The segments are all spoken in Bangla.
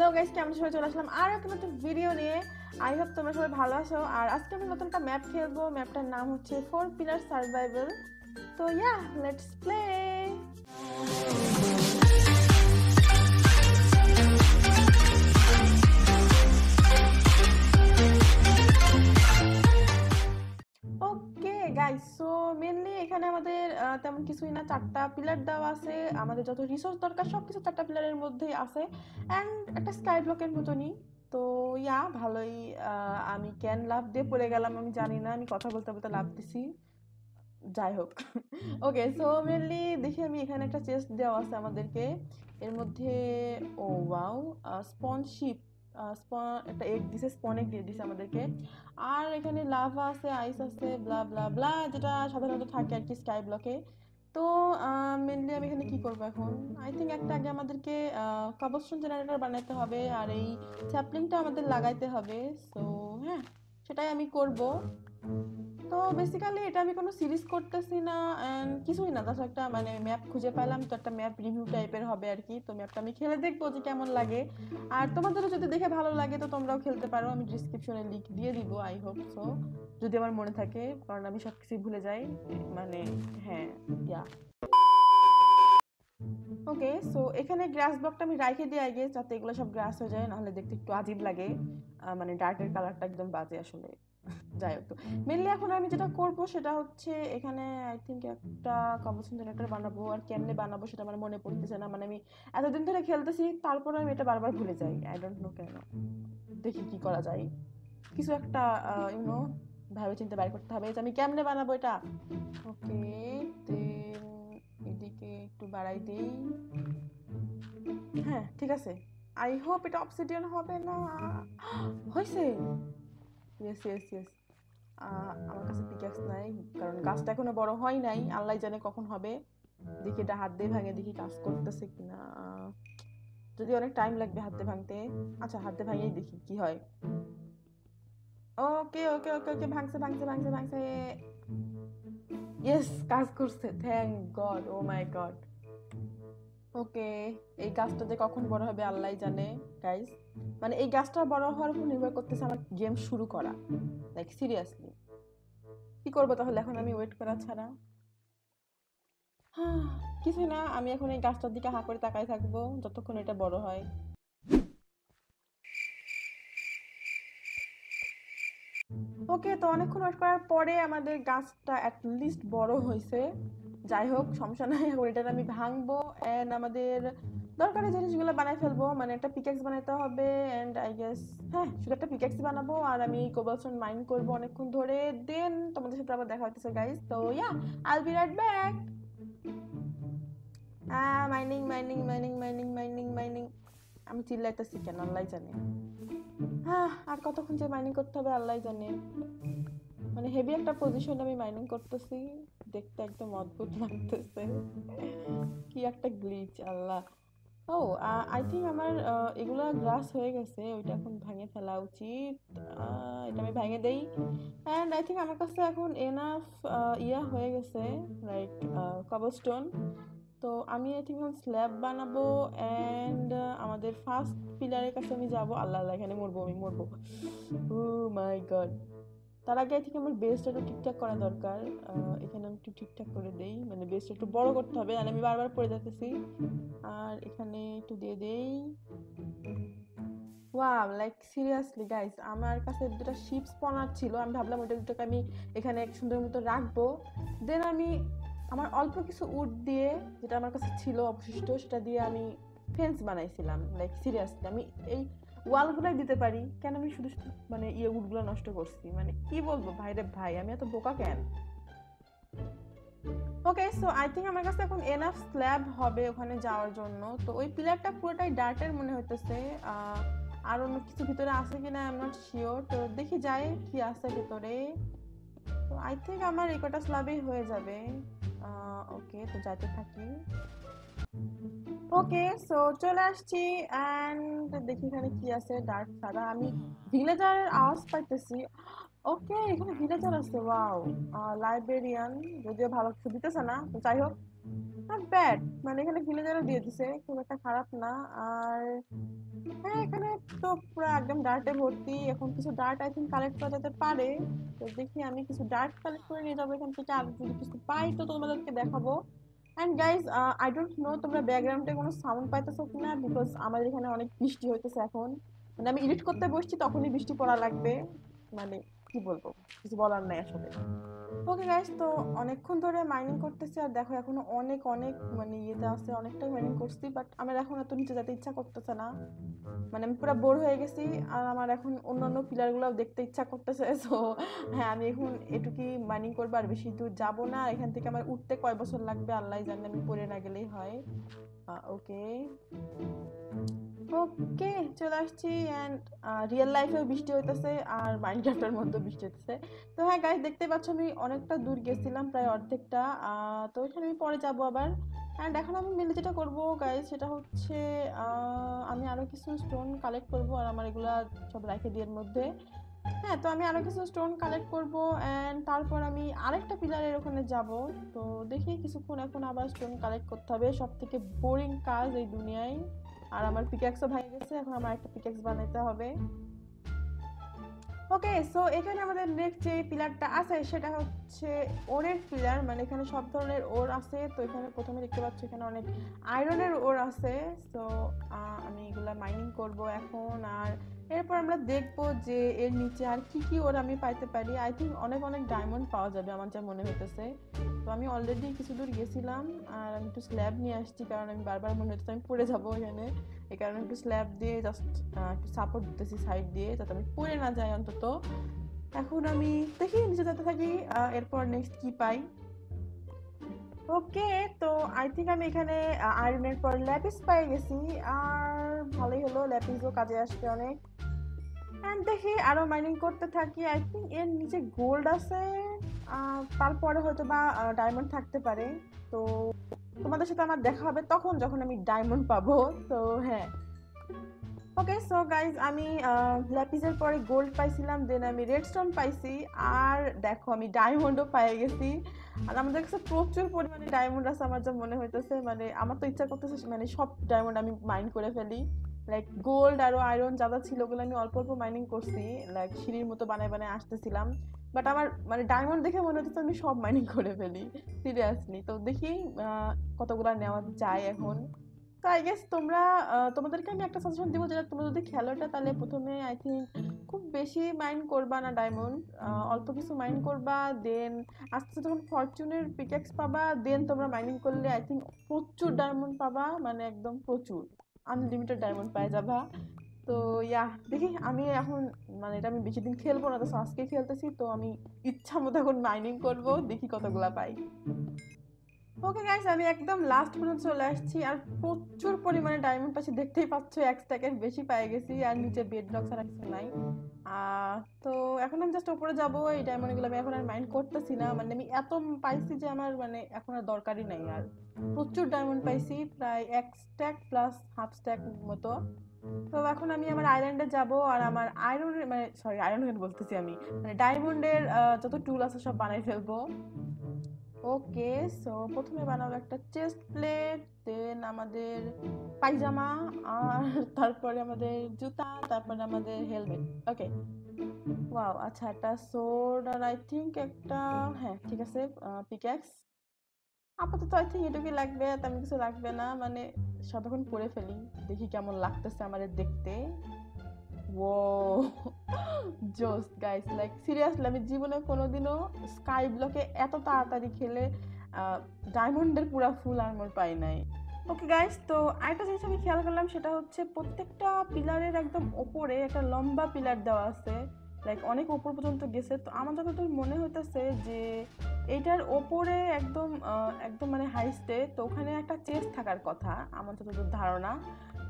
हेलो गाइस কেমন সবাই চলে আসলাম আর একটা নতুন ভিডিও নিয়ে। আই হোপ তোমরা সবাই ভালো আছো। আর আজকে আমি নতুন একটা ম্যাপ খেলবো। ম্যাপটার নাম হচ্ছে 4 পিলার সার্ভাইভাল। তো ইয়া let's play. Okay guys, so mainly এখানে আমাদের তেমন কিছুই না, চারটা পিলার দেওয়া আছে। আমাদের যত রিসোর্স দরকার সব কিছু চারটা পিলারের মধ্যেই আছে অ্যান্ড একটা স্কাই ব্লকের মতনই। তো ইয়া ভালোই। আমি ক্যান লাভ দিয়ে পড়ে গেলাম, আমি জানি না আমি কথা বলতে বলতে লাভ দিছি, যাই হোক। ওকে সো মেনলি দেখি আমি এখানে একটা চেস্ট দেওয়া আছে আমাদেরকে, এর মধ্যে ও ওয়াও স্পনশিপ একটা এগ দিছে, স্পন এগ দিয়ে দিছে আমাদেরকে। আর এখানে লাভা আছে, আইস আছে, ব্লা ব্লা ব্লা, যেটা সাধারণত থাকে আর কি স্কাই ব্লকে। তো মেনলি আমি এখানে কি করবো এখন, আই থিঙ্ক একটা আগে আমাদেরকে কবলস্টোন জেনারেটর বানাইতে হবে আর এই স্যাপলিংটা আমাদের লাগাইতে হবে। সো হ্যাঁ সেটাই আমি করব। তো বেসিক্যালি এটা আমি কোনো সিরিজ করতেছি না অ্যান্ড কিছুই না, তাছাড়া একটা মানে ম্যাপ খুঁজে পেলাম, তো একটা ম্যাপ রিভিউ টাইপের হবে আর কি। তো ম্যাপটা আমি খেলে দেখবো যে কেমন লাগে, আর তোমাদেরও যদি দেখে ভালো লাগে তো তোমরাও খেলতে পারো। আমি ডিসক্রিপশনে লিঙ্ক দিয়ে দিব, আই হোপ সো, যদি আমার মনে থাকে, কারণ আমি সব কিছুই ভুলে যাই মানে। হ্যাঁ ইয়া ওকে সো এখানে গ্রাস ব্লকটা আমি রাইখে দিয়ে আগে, যাতে এগুলো সব গ্রাস হয়ে যায়, নাহলে দেখতে একটু আজীব লাগে, মানে ডার্টের কালারটা একদম বাজে আসলে, যাই হোক। তো মেনলি এখন আমি যেটা করবো সেটা হচ্ছে এখানে আই থিঙ্ক একটা কবলস্টোন জেনারেটর বানাবো। আর কেমনে বানাবো সেটা আমার মনে পড়তেছে না, মানে আমি এতদিন ধরে খেলতেছি তারপরে আমি এটা বারবার ভুলে যাই, আই ডোন্ট নো কেন। দেখি কি করা যায়, কিছু একটা ইউনো ভাবে চিন্তা বাইর করতে হবে যে আমি কেমনে বানাবো এটা। ওকে দেন এদিকে একটু বাড়াই দিই, হ্যাঁ ঠিক আছে। আই হোপ এটা অবসিডিয়ান হবে না, হয়েছে। ইয়েস ইয়েস ইয়েস, আমার কাছে পিক্যাক্স নাই কারণ গাছটা এখনো বড় হয় নাই, আল্লাহ জানে কখন হবে। দেখি এটা হাত দিয়ে ভাঙে, দেখি কাজ করতেছে কিনা, যদি অনেক টাইম লাগবে হাতে ভাঙতে। আচ্ছা হাতে ভাঙিয়েই দেখি কি হয়। ওকে ওকে ওকে ওকে ভাঙছে ভাঙছে ভাঙছে ভাঙছে, ইয়েস কাজ করছে, thank God, oh my God. Okay এই গাছটাতে কখন বড় হবে আল্লাহ জানে গাইজ, মানে এই গাছটা বড় হওয়ার উপর নির্ভর করতেছে আমার গেম শুরু করা, লাইক সিরিয়াসলি। কি করবো তাহলে এখন আমি ওয়েট করা ছাড়া? হ্যাঁ কিছু না, আমি এখন এই গাছটার দিকে হাঁ করে তাকাই থাকবো যতক্ষণ এটা বড় হয়। ওকে তো অনেকক্ষণ ওয়েট করার পরে আমাদের গাছটা অ্যাটলিস্ট বড় হয়েছে, যাই হোক সমস্যা নাই। ওইটার আমি ভাঙবো অ্যান্ড আমাদের দরকারি জিনিসগুলো বানাই ফেলবো, মানে একটা পিক্যাক্স বানাতে হবে অ্যান্ড আই গেস হ্যাঁ শুধু একটা পিক্যাক্স বানাবো। আর আমি কোবলস্টোন মাইন করবো অনেকক্ষণ ধরে, দেন তোমাদের সাথে আবার দেখা হচ্ছে গাইজ। তো ইয়া I'll be right back. Mining mining mining mining mining mining, আমি চিল্লাইতেছি কেন আল্লাহ জানে। হ্যাঁ আর কতক্ষণ যে মাইনিং করতে হবে আল্লাহ জানে, মানে হেভি একটা পজিশন আমি মাইনিং করতেছি, দেখতে একদম অদ্ভুত লাগতেছে, কি একটা glitch Allah. Oh I think আমার এগুলো গ্লাস হয়ে গেছে, ওইটা এখন ভেঙে ফেলা উচিত। এটা আমি ভেঙে দেই অ্যান্ড আই থিঙ্ক আমার কাছে এখন এনাফ ইয়া হয়ে গেছে লাইক কবলস্টোন। তো আমি আই থিঙ্ক এখন স্ল্যাব বানাবো অ্যান্ড আমাদের ফার্স্ট পিলারের কাছে আমি যাবো। আল্লাহ আল্লাহ এখানে মরবো, আমি মরবো, ও মাই গড। তার আগে আই থিঙ্ক আমার বেসটা একটু ঠিকঠাক করা দরকার, এখানে আমি একটু ঠিকঠাক করে দেই, মানে বেসটা একটু বড় করতে হবে, মানে আমি বারবার পড়ে যাচ্ছি। আর এখানে একটু দিয়ে দেই, ওয়াও লাইক সিরিয়াসলি গাইস আমার কাছে দুটো শিপ স্পনার ছিল, আমি ভাবলাম ওইটা দুটোকে আমি এখানে এক সুন্দর মতো রাখবো। দেন আমি আমার অল্প কিছু উড দিয়ে যেটা আমার কাছে ছিল অবশিষ্ট সেটা দিয়ে আমি ফেন্স বানাইছিলাম। লাইক সিরিয়াসলি আমি এই ওয়ালগুলাই দিতে পারি, কেন আমি শুধু মানে ইয়ে উডগুলো নষ্ট করছি, মানে কি বলবো ভাইরে ভাই, আমি এত বোকা কেন। ওকে সো আই থিঙ্ক আমার কাছে এখন এনাফ স্ল্যাব হবে ওখানে যাওয়ার জন্য। তো ওই পিলারটা পুরোটাই ডার্টের মনে হইতেছে, আর অন্য কিছু ভিতরে আছে কিনা আই এম নট শিওর। তো দেখি যাই কি আছে ভিতরে। তো আই থিঙ্ক আমার এই কটা স্ল্যাবেই হয়ে যাবে। ওকে তো যাইতে থাকি। ওকে সো চলে আসছি অ্যান্ড দেখি এখানে কি আছে ডার্ট ছাড়া। আমি ভিলেজারের আওয়াজ পাইতেছি। ওকে এখানে ভিলেজার আছে, ওয়াও লাইব্রেরিয়ান, যদিও ভালো কিছু দিতেছে না, তো যাই হোক নট ব্যাড, মানে এখানে ভিলেজারও দিয়ে দিছে, খুব একটা খারাপ না। আর হ্যাঁ तो पूरा एकदम डार्टे भर्ती एखन किछु डार्ट आई थिंक कलेक्ट करा जेते पारे। तो देखि आमी किछु डार्ट कलेक्ट करे निये जाबो एखान थेके, आर जोदि किछु पाई तो तोमादेरके देखाबो। And guys I don't know तुम्हारा बैकग्राउंडे को साउंड पाइतेछो किना, बिकज आमादेर एखाने अनेक बिस्टी होइतेछे एखन, माने आमी एडिट करते बसछि तखनई बिस्टी पड़ा लागबे, माने कि बोलबो किछु बोलार नाइ आसले। ओके गाइज, तो अनेकक्षण धरे माइनिंग करतेछि, आर देखो एखोनो अनेक अनेक माने इयेते आछे, अनेकटाई माइनिंग करछि, बाट आमार एखोन एतो निचे जेते इच्छा करतेछे ना, माने आमी पुरा बोर हये गेछि, आर आमार एखोन अन्यान्य पिलारगुलोও देखते इच्छा करतेछे। सो हाँ आमी एखोन एटुकुई माइनिंग करब, आर बेशी दूर जाबो ना, एखान थेके आमार उठते कय बछर लागबे आल्लाहই জানে, आमी पड़े ना गेलेই হয়। ओके ओके चले आसছি। एंड रियल लाइफে বৃষ্টি হইতেছে আর মাইনক্রাফটের মধ্যে বৃষ্টি হইতেছে। তো হ্যাঁ গাইস দেখতে পাচ্ছ আমি অনেকটা দূর গেছিলাম, প্রায় অর্ধেকটা, তো ওইখানে আমি পরে যাবো আবার। অ্যান্ড এখন আমি মিলে যেটা করবো গাইস সেটা হচ্ছে আমি আরও কিছু স্টোন কালেক্ট করবো, আর আমার এগুলা সব রাখে দিয়ে এর মধ্যে। হ্যাঁ তো আমি আরও কিছু স্টোন কালেক্ট করবো, অ্যান্ড তারপর আমি আরেকটা পিলারের ওখানে যাবো। তো দেখি কিছুক্ষণ এখন আবার স্টোন কালেক্ট করতে হবে, সব থেকে বোরিং কাজ এই দুনিয়ায়। আর আমার পিক্যাক্সও ভেঙে গেছে, এখন আমার একটা পিক্যাক্স বানাইতে হবে। ওকে সো এখানে আমাদের নেক্সট যে পিলারটা আছে সেটা হচ্ছে ওরের পিলার, মানে এখানে সব ধরনের ওর আছে। তো এখানে প্রথমে দেখতে পাচ্ছি এখানে অনেক আয়রনের ওর আছে, সো আমি এগুলা মাইনিং করব এখন। আর এরপর আমরা দেখবো যে এর নিচে আর কি ওর আমি পাইতে পারি। আই থিঙ্ক অনেক অনেক ডায়মন্ড পাওয়া যাবে আমার যা মনে হইতেছে। তো আমি অলরেডি কিছু দূর গেছিলাম, আর আমি একটু স্ল্যাব নিয়ে আসছি, কারণ আমি বারবার মনে হচ্ছে আমি পড়ে যাবো এখানে, এই কারণে একটু স্ল্যাব দিয়ে জাস্ট একটু সাপোর্ট দিতেছি সাইড দিয়ে, যাতে আমি পড়ে না যাই অন্তত। এখন আমি দেখি নিচে যেতে থাকি, এরপর নেক্সট কি পাই। ওকে তো আই থিঙ্ক আমি এখানে আয়রনের পর ল্যাপিস পাই গেছি, আর ভালোই হলো, ল্যাপিসও কাজে আসবে অনেক। এন্ড দেখি আরও মাইনিং করতে থাকি। আই থিঙ্ক এর নিচে গোল্ড আছে, তারপরে হয়তো বা ডায়মন্ড থাকতে পারে। তো তোমাদের সাথে আমার দেখা হবে তখন, যখন আমি ডায়মন্ড পাবো। তো হ্যাঁ ওকে সো গাইজ আমি ল্যাপিসের পরে গোল্ড পাইছিলাম, দেন আমি রেডস্টোন পাইছি, আর দেখো আমি ডায়মন্ডও পেয়ে গেছি। আর আমাদের কাছে প্রচুর পরিমাণে ডায়মন্ড আছে আমার যা মনে হইতেছে, মানে আমার তো ইচ্ছা করতেছে মানে সব ডায়মন্ড আমি মাইন করে ফেলি। লাইক গোল্ড আরও আয়রন যা যা ছিল ওগুলো আমি অল্প অল্প মাইনিং করছি, লাইক সিঁড়ির মতো বানায় বানায় আসতেছিলাম, বাট আমার মানে ডায়মন্ড দেখে মনে হচ্ছে আমি সব মাইনিং করে ফেলি সিরিয়াসলি। তো দেখি কতগুলো নেওয়া যায় এখন। তো আই গেস তোমাদেরকে আমি একটা সাজেশন দেবো, যেটা তোমরা যদি খেলোটা তাহলে প্রথমে আই থিঙ্ক খুব বেশি মাইন করবা না ডায়মন্ড, অল্প কিছু মাইন করবা, দেন আস্তে আস্তে যখন ফরচুনের পিক্যাক্স পাবা দেন তোমরা মাইনিং করলে আই থিঙ্ক প্রচুর ডায়মন্ড পাবা, মানে একদম প্রচুর আনলিমিটেড ডায়মন্ড পাই যাবা। তো ইয়া দেখি আমি এখন মানে এটা আমি বেশি দিন খেলবো না, তো আজকে খেলতেছি, তো আমি ইচ্ছা মতো এখন মাইনিং করবো, দেখি কতগুলা পাই। ওকে গাইস আমি একদম লাস্ট পর্যন্ত চলে আসছি, আর প্রচুর পরিমাণে ডায়মন্ড পাচ্ছি, দেখতেই পাচ্ছ 1 স্ট্যাকের বেশি পেয়ে গেছি, আর নিচে বেড রক ছাড়া কিছু নাই। তো এখন আমি জাস্ট ওপরে যাবো, এই ডায়মন্ডগুলো আমি এখন আর মাইন্ড করতেছি না, মানে আমি এত পাইছি যে আমার মানে এখন আর দরকারই নাই। আর প্রচুর ডায়মন্ড পাইছি, প্রায় 1 স্ট্যাক প্লাস হাফ স্ট্যাক মতো। তো এখন আমি আমার আইল্যান্ডে যাবো, আর আমার আয়রনের মানে সরি আয়রন হেড বলতেছি আমি, মানে ডায়মন্ডের যত টুল আছে সব বানাই ফেলবো। ওকে সো প্রথমে বানাবো একটা চেস্ট প্লেট, দেন আমাদের পায়জামা, আর তারপরে আমাদের জুতা, তারপরে আমাদের হেলমেট। ওকে ওয়াও আচ্ছা একটা সোর্ড, আর আই থিঙ্ক একটা হ্যাঁ ঠিক আছে পিক্যাক্স আপাতত আই থিঙ্ক এটুকুই লাগবে, তেমন কিছু লাগবে না, মানে সাধারণ পরে ফেলি দেখি কেমন লাগতেছে আমাদের দেখতে। Wow just guys like seriously আমি জীবনে কোনোদিনও স্কাই ব্লকে এত তাড়াতাড়ি খেলে ডায়মন্ডের পুরা ফুল আর্মর পাই নাই। ওকে গাইস তো আরেকটা জিনিস আমি খেয়াল করলাম, সেটা হচ্ছে প্রত্যেকটা পিলারের একদম ওপরে একটা লম্বা পিলার দেওয়া আছে, লাইক অনেক ওপর পর্যন্ত গেছে। তো আমার যতদূর মনে হইতেছে যে এইটার ওপরে একদম একদম মানে হাইস্টে, তো ওখানে একটা চেস্ট থাকার কথা আমার যতদূর ধারণা।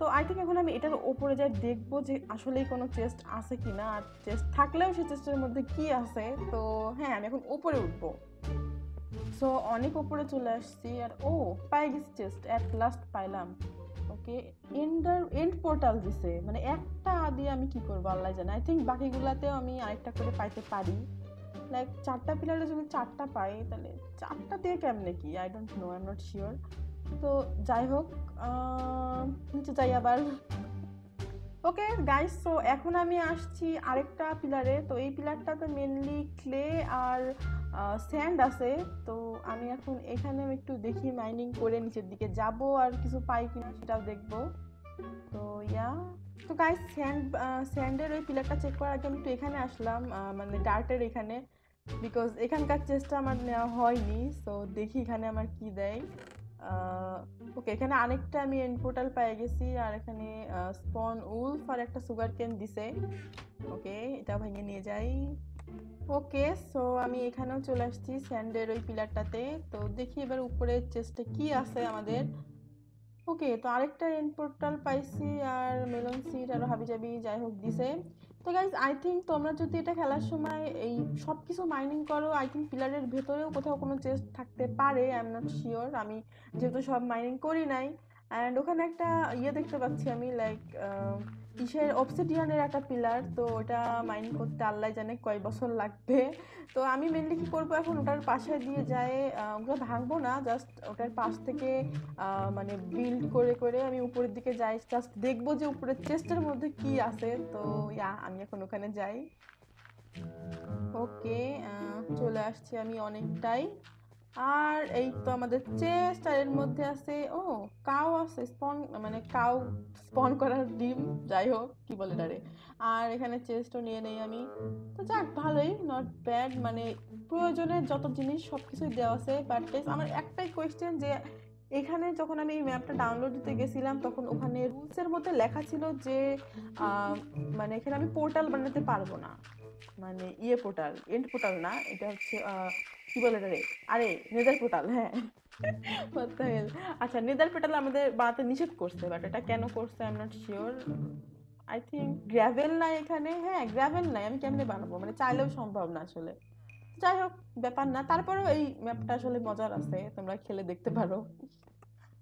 তো আই থিঙ্ক এখন আমি এটার ওপরে যাই, দেখবো যে আসলেই কোনো চেস্ট আছে কি না, আর চেস্ট থাকলেও সেই চেস্টের মধ্যে কি আছে। তো হ্যাঁ আমি এখন ওপরে উঠবো, সো অনেক ওপরে চলে আসছি, আর ও পাই গেছি চেস্ট, অ্যাট লাস্ট পাইলাম। ওকে এন্ড পোর্টাল দিছে, মানে একটা দিয়ে আমি কি করবো আল্লাহ জানে। আই থিঙ্ক বাকিগুলাতেও আমি আরেকটা করে পাইতে পারি, লাইক 4টা পিলারে যদি 4টা পাই তাহলে 4টা দিয়ে কেমনে কি I don't know, I am not sure. তো যাই হোক নিচে যাই আবার। ओके गाइस तो এখন আমি আসছি আরেকটা পিলারে। তো এই পিলারটাতে মেইনলি ক্লে আর স্যান্ড আছে। তো আমি এখন এখানে একটু দেখি মাইনিং করে নিচের দিকে যাব আর কিছু পাই কিনা সেটাও দেখব। তো ইয়া তো গাইস স্যান্ডের ওই পিলারটা চেক করার আগে আমি একটু এখানে আসলাম, মানে ডার্টের এখানে, বিকজ এখানকার চেষ্টা আমার নেওয়া হয়নি। সো দেখি এখানে আমার কি দেয়। ওকে এখানে আরেকটা আমি এন্ড পোর্টাল পেয়ে গেছি আর এখানে স্পন উলফ আর একটা সুগার কেন দিছে। ওকে এটা ভেঙে নিয়ে যাই। ওকে সো আমি এখানেও চলে আসছি স্যান্ডের ওই পিলারটাতে। তো দেখি এবার উপরের চেস্টে কি আছে আমাদের। ওকে তো আরেকটা এন্ড পোর্টাল পাইছি আর মেলন সিট আর হাবিজাবি যাই হোক দিছে। তো গাইজ আই থিঙ্ক তোমরা যদি এটা খেলার সময় এই সব কিছু মাইনিং করো, আই থিঙ্ক পিলারের ভেতরেও কোথাও কোনো চেস্ট থাকতে পারে, আই এম নট শিওর। আমি যেহেতু সব মাইনিং করি নাই। অ্যান্ড ওখানে একটা ইয়ে দেখতে পাচ্ছি আমি, লাইক ইসের অবসিডিয়ানের একটা পিলার। তো ওটা মাইনিং করতে আল্লাহ জানে কয় বছর লাগবে। তো আমি মেনলি কী করবো এখন, ওটার পাশে দিয়ে যায় ওগুলো ভাঙবো না, জাস্ট ওটার পাশ থেকে মানে বিল্ড করে করে আমি উপরের দিকে যাই, জাস্ট দেখবো যে উপরের চেস্টের মধ্যে কি আছে। তো ইয়া আমি এখন ওখানে যাই। ওকে চলে আসছি আমি অনেকটাই। আর এই তো আমাদের চেস্ট, আর এর মধ্যে আছে ও কাউ আছে, স্পন মানে কাউ স্পন করার ডিম, যাই হোক কি বলে তারে। আর এখানে চেস্টও নিয়ে নেই আমি। তো যাক ভালোই, নট ব্যাড, মানে প্রয়োজনের যত জিনিস সব কিছুই দেওয়া আছে। বাট আমার একটাই কোয়েশ্চেন যে এখানে যখন আমি এই ম্যাপটা ডাউনলোড দিতে গেছিলাম তখন ওখানে রুলসের মধ্যে লেখা ছিল যে মানে এখানে আমি পোর্টাল বানাতে পারবো না, মানে ইয়ে পোর্টাল, এন্ড পোর্টাল না, এটা হচ্ছে কি বলে রে, আরে নেদার পোর্টাল। হ্যাঁ আচ্ছা নেদার পোর্টাল আমাদের বানাতে নিষেধ করছে, বাট এটা কেন করছে I am not sure. I think gravel নাই এখানে, হ্যাঁ গ্র্যাভেল নাই, আমি কেমনে বানাবো, মানে চাইলেও সম্ভব না আসলে। যাই হোক ব্যাপার না, তারপরেও এই ম্যাপটা আসলে মজার আছে, তোমরা খেলে দেখতে পারো।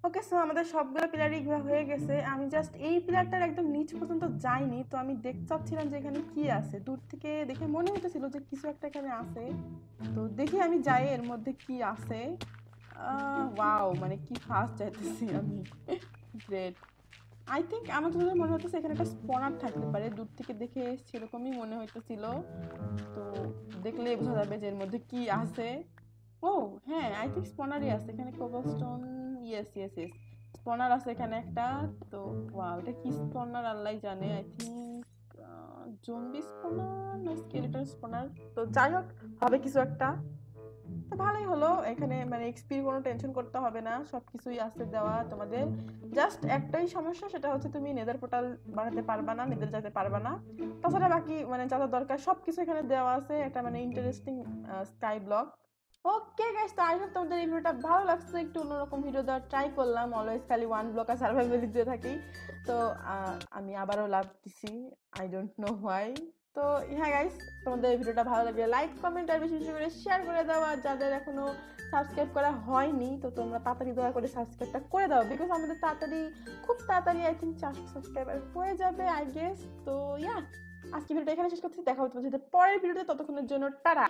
ওকে সো আমাদের সবগুলো পিলারই ঘোরা হয়ে গেছে। আমি জাস্ট এই পিলারটার একদম নিচ পর্যন্ত যাইনি। তো আমি দেখতে চাচ্ছিলাম যে এখানে কি আছে, দূর থেকে দেখে মনে হতেছিল যে কিছু একটা এখানে আছে। তো দেখি আমি যাই এর মধ্যে কি আছে। ওয়াও মানে কি ফাস্ট যাইতেছি আমি, গ্রেট। আই থিঙ্ক আমার তো মনে হতেছে এখানে একটা স্পনার থাকতে পারে, দূর থেকে দেখে সেরকমই মনে হইতেছিল। তো দেখলে বোঝা যাবে যে এর মধ্যে কি আছে। ও হ্যাঁ আই থিঙ্ক স্পনারই আছে এখানে, cobblestone, yes yes yes spawner আছে এখানে একটা। তো ওয়াও এটা কি স্পনার আল্লাহ জানে, আই থিঙ্ক জম্বি স্পনার না স্কেলেটন স্পনার। তো যাই হোক হবে কিছু একটা। তো ভালোই হলো, এখানে মানে এক্সপির কোনো টেনশন করতে হবে না, সব কিছুই আসতে দেওয়া। তোমাদের জাস্ট একটাই সমস্যা, সেটা হচ্ছে তুমি নেদার পোর্টাল বানাতে পারবা না, নেদার যেতে পারবা না। তাছাড়া বাকি মানে যা দরকার সব কিছু এখানে দেওয়া আছে, একটা মানে interesting sky block. Okay guys তো আই হোপ তোমাদের এই ভিডিওটা ভালো লাগছে। একটু অন্যরকম ভিডিও দেওয়ার ট্রাই করলাম, অলওয়েজ খালি ওয়ান ব্লক আর সার্ভাইভালি দিয়ে থাকি। তো আমি আবারও লাভ দিছি, আই ডোন্ট নো হোয়াই। তো হ্যাঁ গাইস তোমাদের এই ভিডিওটা ভালো লাগলে লাইক কমেন্ট আর বেশি বেশি করে শেয়ার করে দাও। আর যাদের এখনও সাবস্ক্রাইব করা হয়নি তো তোমরা তাড়াতাড়ি দয়া করে সাবস্ক্রাইবটা করে দাও, বিকজ আমাদের তাড়াতাড়ি খুব তাড়াতাড়ি আই থিঙ্ক 400 সাবস্ক্রাইবার হয়ে যাবে আই গেস। তো ইয়া আজকে ভিডিওটা এখানে শেষ করছি, দেখা হচ্ছে পরের ভিডিওতে, ততক্ষণের জন্য টাটা।